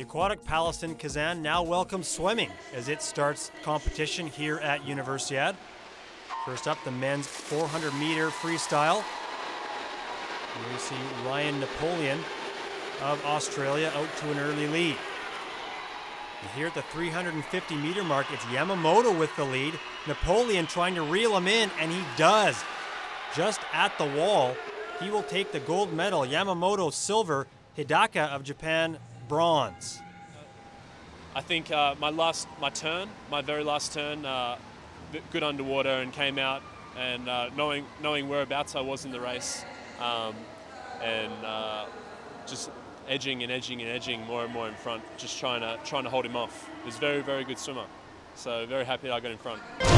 The Aquatic Palace in Kazan now welcomes swimming as it starts competition here at Universiade. First up, the men's 400-meter freestyle. We see Ryan Napoleon of Australia out to an early lead. And here at the 350-meter mark, it's Yamamoto with the lead. Napoleon trying to reel him in, and he does. Just at the wall, he will take the gold medal. Yamamoto silver, Hidaka of Japan bronze. I think my very last turn, good underwater, and came out and knowing whereabouts I was in the race, and just edging more and more in front, just trying to hold him off. He's a very, very good swimmer, so very happy I got in front.